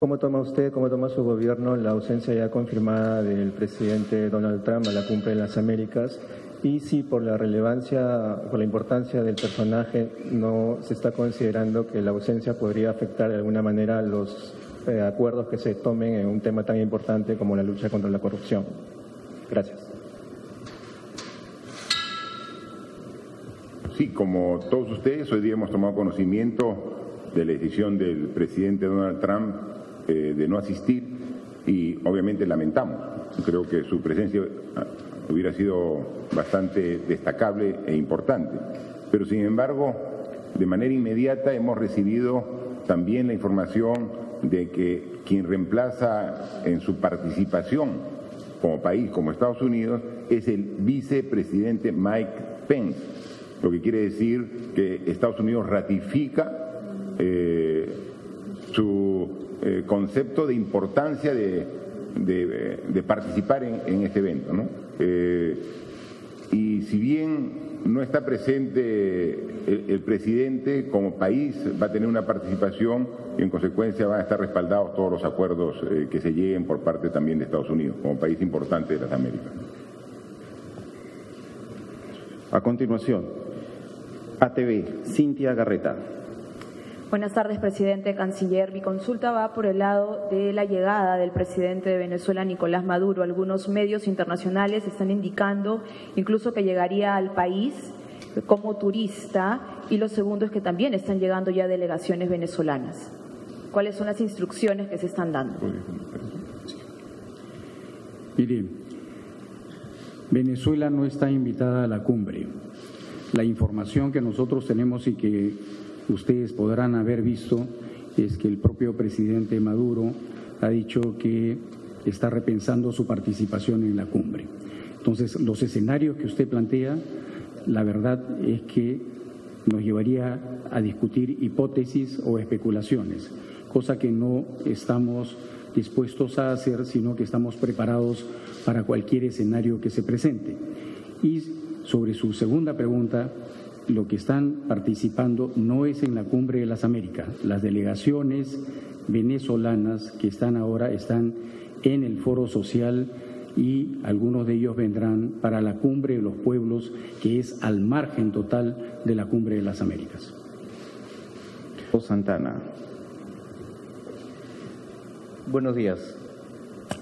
¿Cómo toma su gobierno la ausencia ya confirmada del presidente Donald Trump a la Cumbre de las Américas? Y si por la relevancia, por la importancia del personaje, no se está considerando que la ausencia podría afectar de alguna manera los acuerdos que se tomen en un tema tan importante como la lucha contra la corrupción. Gracias. Sí, como todos ustedes, hoy día hemos tomado conocimiento de la decisión del presidente Donald Trump de no asistir y obviamente lamentamos. Creo que su presencia hubiera sido bastante destacable e importante. Pero sin embargo, de manera inmediata hemos recibido también la información de que quien reemplaza en su participación como país, como Estados Unidos, es el vicepresidente Mike Pence. Lo que quiere decir que Estados Unidos ratifica su concepto de importancia de participar en este evento, ¿no? Y si bien no está presente el presidente, como país va a tener una participación y en consecuencia van a estar respaldados todos los acuerdos que se lleguen por parte también de Estados Unidos, como país importante de las Américas. A continuación, ATV, Cintia Garreta. Buenas tardes, presidente, canciller. Mi consulta va por el lado de la llegada del presidente de Venezuela, Nicolás Maduro. Algunos medios internacionales están indicando incluso que llegaría al país como turista y lo segundo es que también están llegando ya delegaciones venezolanas. ¿Cuáles son las instrucciones que se están dando? Miren, Venezuela no está invitada a la cumbre. La información que nosotros tenemos y que ustedes podrán haber visto es que el propio presidente Maduro ha dicho que está repensando su participación en la cumbre. Entonces, los escenarios que usted plantea, la verdad es que nos llevaría a discutir hipótesis o especulaciones, cosa que no estamos dispuestos a hacer, sino que estamos preparados para cualquier escenario que se presente. Y sobre su segunda pregunta, lo que están participando no es en la Cumbre de las Américas. Las delegaciones venezolanas que están ahora están en el foro social y algunos de ellos vendrán para la Cumbre de los Pueblos, que es al margen total de la Cumbre de las Américas. Santana. Buenos días.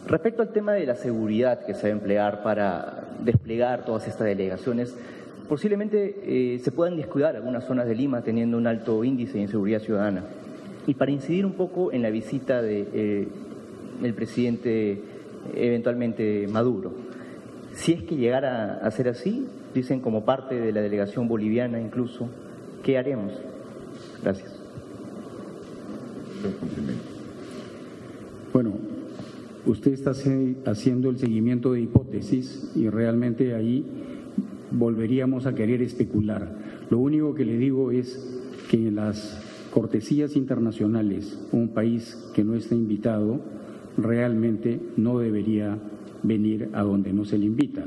Respecto al tema de la seguridad que se va a emplear para desplegar todas estas delegaciones, posiblemente se puedan descuidar algunas zonas de Lima teniendo un alto índice de inseguridad ciudadana. Y para incidir un poco en la visita del presidente eventualmente Maduro, si es que llegara a ser así, dicen como parte de la delegación boliviana incluso, ¿qué haremos? Gracias. Bueno, usted está haciendo el seguimiento de hipótesis y realmente ahí volveríamos a querer especular. Lo único que le digo es que en las cortesías internacionales, un país que no está invitado realmente no debería venir a donde no se le invita.